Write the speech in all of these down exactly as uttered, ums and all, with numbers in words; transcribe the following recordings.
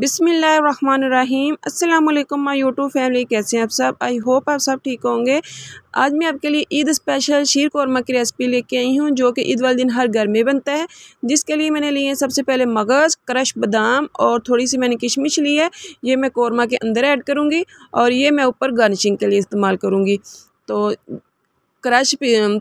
बिस्मिल्लाहिर्रहमानिर्रहीम। अस्सलाम वालेकुम माय यूट्यूब फैमिली, कैसे हैं आप सब? आई होप आप सब ठीक होंगे। आज मैं आपके लिए ईद स्पेशल शीर कौरमा की रेसिपी लेके आई हूँ, जो कि ईद वाले दिन हर घर में बनता है। जिसके लिए मैंने लिए सबसे पहले मगज़, क्रश बादाम और थोड़ी सी मैंने किशमिश ली है। ये मैं कौरमा के अंदर ऐड करूँगी और ये मैं ऊपर गार्निशिंग के लिए इस्तेमाल करूँगी। तो क्रश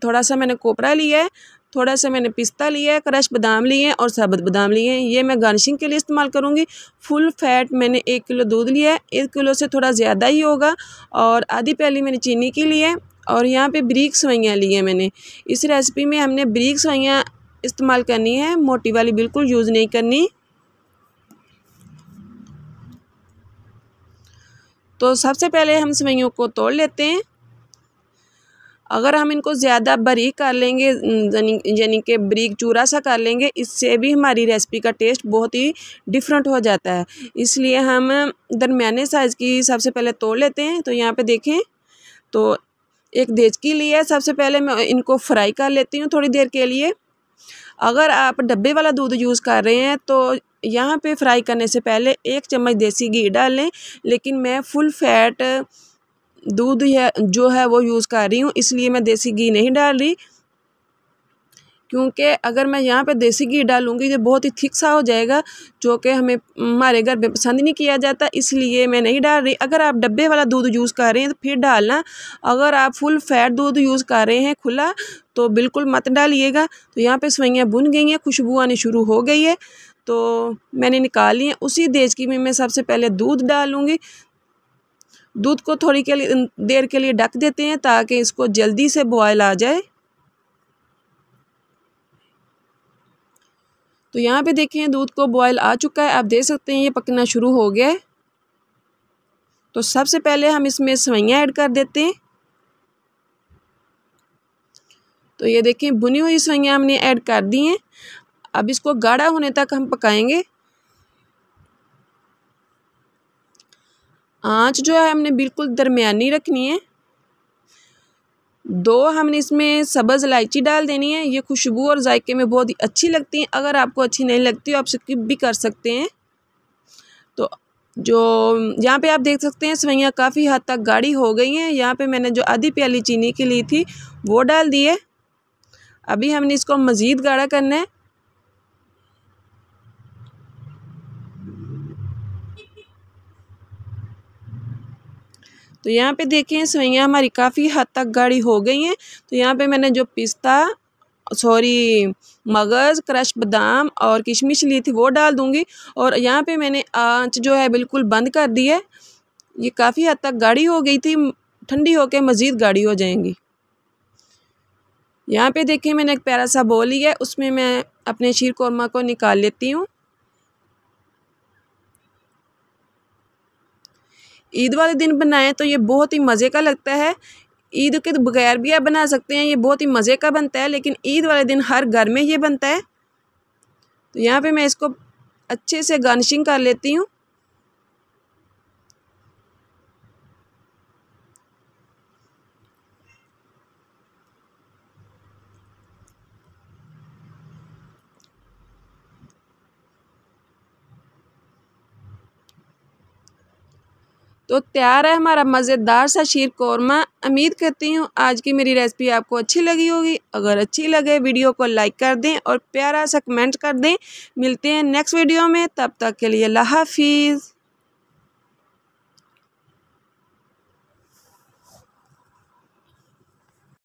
थोड़ा सा मैंने कोपरा लिया है, थोड़ा सा मैंने पिस्ता लिया है, क्रश बादाम लिए हैं और साबुत बादाम लिए हैं। ये मैं गार्निशिंग के लिए इस्तेमाल करूँगी। फुल फैट मैंने एक किलो दूध लिया है, एक किलो से थोड़ा ज़्यादा ही होगा, और आधी प्याली मैंने चीनी की ली है। और यहाँ पे बारीक सवैयाँ ली हैं मैंने। इस रेसिपी में हमने बारीक सवैयाँ इस्तेमाल करनी है, मोटी वाली बिल्कुल यूज़ नहीं करनी। तो सबसे पहले हम सवैयों को तोड़ लेते हैं। अगर हम इनको ज़्यादा बारीक कर लेंगे, यानी कि बारीक चूरा सा कर लेंगे, इससे भी हमारी रेसिपी का टेस्ट बहुत ही डिफरेंट हो जाता है। इसलिए हम दरमियाने साइज़ की सबसे पहले तोड़ लेते हैं। तो यहाँ पे देखें, तो एक देचकी ली है। सबसे पहले मैं इनको फ्राई कर लेती हूँ थोड़ी देर के लिए। अगर आप डब्बे वाला दूध यूज़ कर रहे हैं तो यहाँ पर फ्राई करने से पहले एक चम्मच देसी घी डाल लें, लेकिन मैं फुल फैट दूध है जो है वो यूज़ कर रही हूँ, इसलिए मैं देसी घी नहीं डाल रही। क्योंकि अगर मैं यहाँ पे देसी घी डालूँगी तो बहुत ही थिक सा हो जाएगा, जो कि हमें हमारे घर में पसंद नहीं किया जाता, इसलिए मैं नहीं डाल रही। अगर आप डब्बे वाला दूध यूज़ कर रहे हैं तो फिर डालना। अगर आप फुल फैट दूध यूज़ कर रहे हैं खुला तो बिल्कुल मत डालिएगा। तो यहाँ पर सवैयाँ भुन गई हैं, खुशबू आनी शुरू हो गई है, तो मैंने निकाल ली है। उसी देचकी में मैं सबसे पहले दूध डालूँगी। दूध को थोड़ी के लिए देर के लिए ढक देते हैं ताकि इसको जल्दी से बॉयल आ जाए। तो यहाँ पे देखें, दूध को बॉयल आ चुका है, आप देख सकते हैं ये पकना शुरू हो गया है। तो सबसे पहले हम इसमें सवैयाँ ऐड कर देते हैं। तो ये देखें, भुनी हुई सवैयाँ हमने ऐड कर दी हैं। अब इसको गाढ़ा होने तक हम पकाएंगे। आँच जो है हमने बिल्कुल दरमियानी रखनी है। दो हमने इसमें सब्ज़ इलायची डाल देनी है, ये खुशबू और जायके में बहुत ही अच्छी लगती हैं। अगर आपको अच्छी नहीं लगती तो आप स्किप भी कर सकते हैं। तो जो यहाँ पे आप देख सकते हैं सवैयाँ काफ़ी हद तक गाढ़ी हो गई हैं। यहाँ पे मैंने जो आधी प्याली चीनी की ली थी वो डाल दी है। अभी हमने इसको मज़ीद गाढ़ा करना है। तो यहाँ पे देखें, सवैयाँ हमारी काफ़ी हद तक गाढ़ी हो गई हैं। तो यहाँ पे मैंने जो पिस्ता सॉरी मगज़, क्रश बादाम और किशमिश ली थी वो डाल दूँगी। और यहाँ पे मैंने आंच जो है बिल्कुल बंद कर दी है। ये काफ़ी हद तक गाढ़ी हो गई थी, ठंडी होकर मज़ीद गाढ़ी हो जाएंगी। यहाँ पे देखें, मैंने एक प्यारा सा बोल लिया है, उसमें मैं अपने शीर कौरमा को निकाल लेती हूँ। ईद वाले दिन बनाएं तो ये बहुत ही मज़े का लगता है। ईद के बगैर भी आप बना सकते हैं, ये बहुत ही मज़े का बनता है, लेकिन ईद वाले दिन हर घर में ये बनता है। तो यहाँ पे मैं इसको अच्छे से गार्निशिंग कर लेती हूँ। तो तैयार है हमारा मज़ेदार सा शीर कौरमा। उम्मीद करती हूँ आज की मेरी रेसिपी आपको अच्छी लगी होगी। अगर अच्छी लगे वीडियो को लाइक कर दें और प्यारा सा कमेंट कर दें। मिलते हैं नेक्स्ट वीडियो में, तब तक के लिए अल्लाह हाफिज़।